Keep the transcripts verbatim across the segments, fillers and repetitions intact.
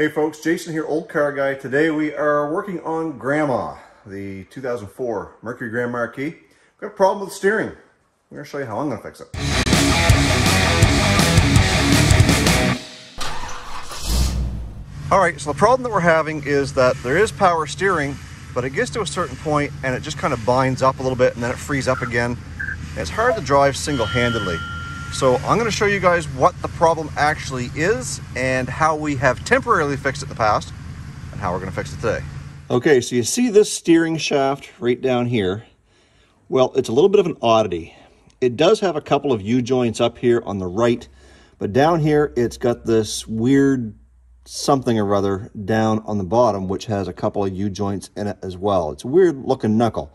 Hey folks, Jason here, Old Car Guy. Today we are working on Grandma, the two thousand four Mercury Grand Marquis. We've got a problem with steering. I'm going to show you how I'm going to fix it. Alright, so the problem that we're having is that there is power steering, but it gets to a certain point and it just kind of binds up a little bit and then it frees up again. And it's hard to drive single-handedly. So I'm going to show you guys what the problem actually is and how we have temporarily fixed it in the past and how we're going to fix it today. Okay, so you see this steering shaft right down here. Well, it's a little bit of an oddity. It does have a couple of U-joints up here on the right, but down here it's got this weird something or other down on the bottom which has a couple of U-joints in it as well. It's a weird looking knuckle.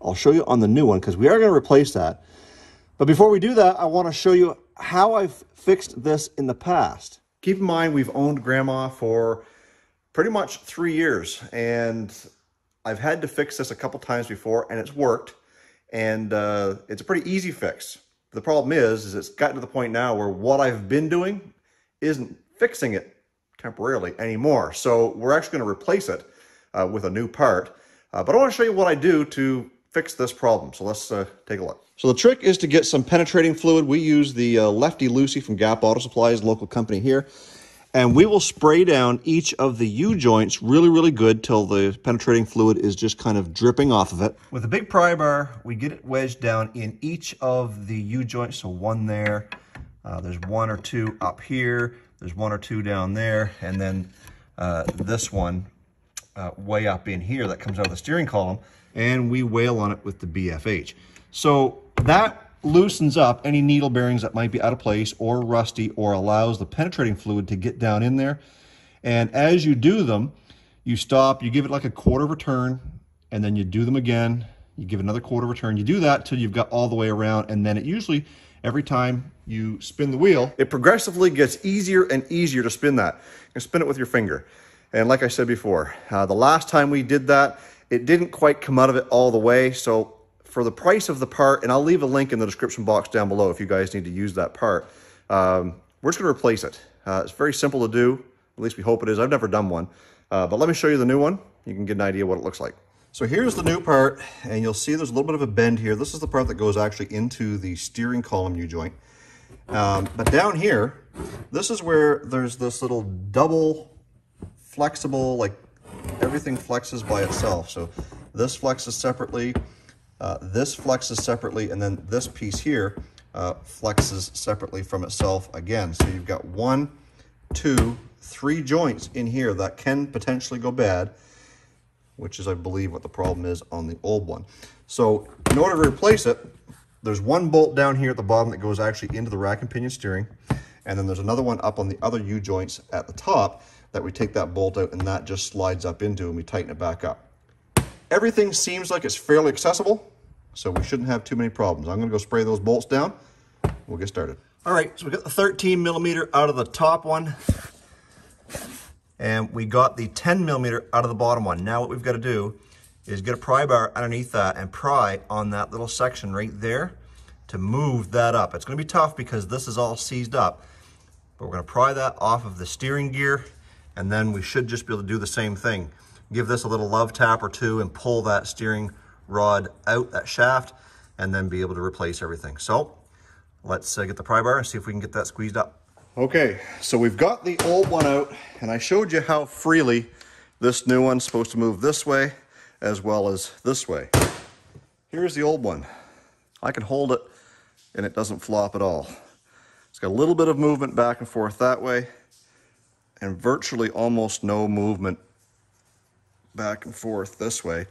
I'll show you on the new one because we are going to replace that. But before we do that, I want to show you how I've fixed this in the past. Keep in mind, we've owned Grandma for pretty much three years, and I've had to fix this a couple times before, and it's worked, and uh, it's a pretty easy fix. The problem is, is it's gotten to the point now where what I've been doing isn't fixing it temporarily anymore. So we're actually going to replace it uh, with a new part, uh, but I want to show you what I do to fix this problem. So let's uh, take a look. So the trick is to get some penetrating fluid. We use the uh, Lefty Lucy from Gap Auto Supplies, local company here, and we will spray down each of the U-joints really, really good till the penetrating fluid is just kind of dripping off of it. With a big pry bar, we get it wedged down in each of the U-joints. So one there, uh, there's one or two up here, there's one or two down there, and then uh, this one uh, way up in here that comes out of the steering column. And we whale on it with the B F H. So that loosens up any needle bearings that might be out of place or rusty, or allows the penetrating fluid to get down in there. And as you do them, you stop, you give it like a quarter of a turn, and then you do them again, you give another quarter of a turn. You do that till you've got all the way around, and then it usually, every time you spin the wheel, it progressively gets easier and easier to spin that. You can spin it with your finger. And like I said before, uh, the last time we did that, it didn't quite come out of it all the way. So for the price of the part, and I'll leave a link in the description box down below if you guys need to use that part, um, we're just gonna replace it. Uh, it's very simple to do, at least we hope it is. I've never done one, uh, but let me show you the new one. You can get an idea what it looks like. So here's the new part, and you'll see there's a little bit of a bend here. This is the part that goes actually into the steering column U-joint. Um, but down here, this is where there's this little double flexible, like, everything flexes by itself. So this flexes separately, uh, this flexes separately, and then this piece here uh, flexes separately from itself again. So you've got one, two, three joints in here that can potentially go bad, which is, I believe, what the problem is on the old one. So in order to replace it, there's one bolt down here at the bottom that goes actually into the rack and pinion steering, and then there's another one up on the other U-joints at the top that we take that bolt out and that just slides up into, and we tighten it back up. Everything seems like it's fairly accessible, so we shouldn't have too many problems. I'm gonna go spray those bolts down. We'll get started. All right, so we got the thirteen millimeter out of the top one, and we got the ten millimeter out of the bottom one. Now what we've gotta do is get a pry bar underneath that and pry on that little section right there to move that up. It's gonna be tough because this is all seized up, but we're gonna pry that off of the steering gear, and then we should just be able to do the same thing. Give this a little love tap or two and pull that steering rod out, that shaft, and then be able to replace everything. So let's uh, get the pry bar and see if we can get that squeezed up. Okay, so we've got the old one out, and I showed you how freely this new one's supposed to move this way as well as this way. Here's the old one. I can hold it and it doesn't flop at all. It's got a little bit of movement back and forth that way, and virtually almost no movement back and forth this way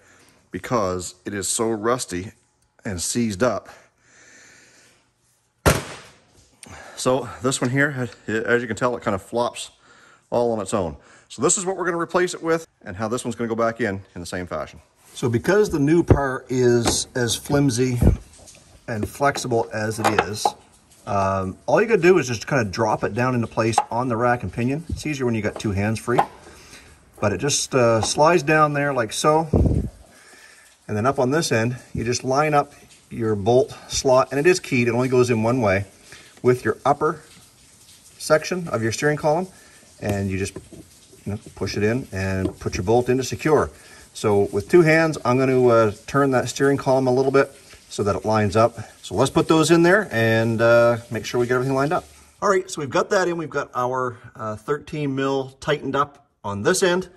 because it is so rusty and seized up. So this one here, as you can tell, it kind of flops all on its own. So this is what we're going to replace it with, and how this one's going to go back in in the same fashion. So because the new part is as flimsy and flexible as it is, Um, all you gotta do is just kind of drop it down into place on the rack and pinion. It's easier when you got two hands free, but it just uh, slides down there like so. And then up on this end, you just line up your bolt slot, and it is keyed, it only goes in one way, with your upper section of your steering column, and you just push it in and put your bolt in to secure. So with two hands, I'm going to uh, turn that steering column a little bit so that it lines up. So let's put those in there and uh, make sure we get everything lined up. All right, so we've got that in. We've got our uh, thirteen mil tightened up on this end.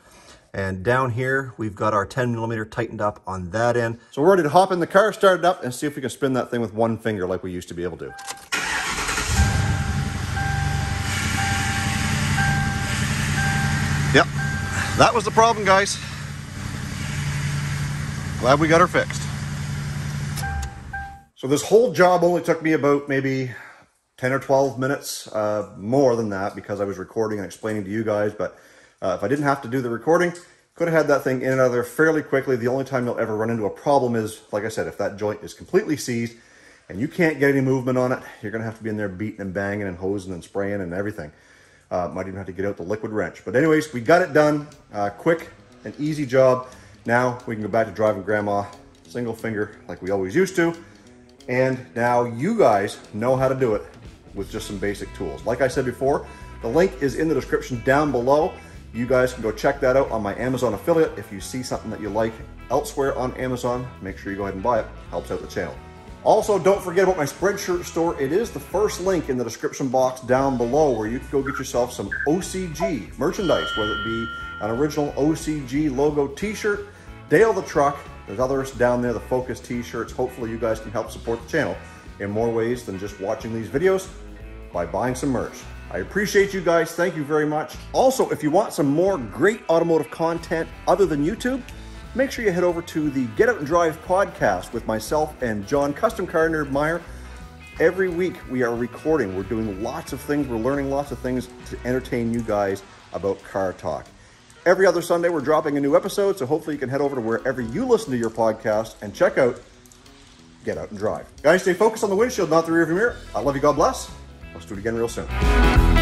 And down here, we've got our ten millimeter tightened up on that end. So we're ready to hop in the car, start it up, and see if we can spin that thing with one finger like we used to be able to. Yep, that was the problem, guys. Glad we got her fixed. So this whole job only took me about maybe ten or twelve minutes, uh, more than that, because I was recording and explaining to you guys, but Uh, if I didn't have to do the recording, could have had that thing in and out of there fairly quickly. The only time you'll ever run into a problem is, like I said, if that joint is completely seized and you can't get any movement on it, you're going to have to be in there beating and banging and hosing and spraying and everything. Uh, might even have to get out the liquid wrench. But anyways, we got it done. Uh, quick and easy job. Now we can go back to driving Grandma single finger like we always used to. And now you guys know how to do it with just some basic tools. Like I said before, the link is in the description down below. You guys can go check that out on my Amazon affiliate. If you see something that you like elsewhere on Amazon, make sure you go ahead and buy it. Helps out the channel. Also, don't forget about my Spreadshirt store. It is the first link in the description box down below where you can go get yourself some O C G merchandise, whether it be an original O C G logo t-shirt, Dale the truck. There's others down there, the Focus t-shirts. Hopefully you guys can help support the channel in more ways than just watching these videos by buying some merch. I appreciate you guys. Thank you very much. Also, if you want some more great automotive content other than YouTube, make sure you head over to the Get Out and Drive podcast with myself and John, Custom Car Nerd Meyer. Every week we are recording. We're doing lots of things. We're learning lots of things to entertain you guys about car talk. Every other Sunday we're dropping a new episode, so hopefully you can head over to wherever you listen to your podcast and check out Get Out and Drive. Guys, stay focused on the windshield, not the rearview mirror. I love you. God bless. Let's do it again real soon.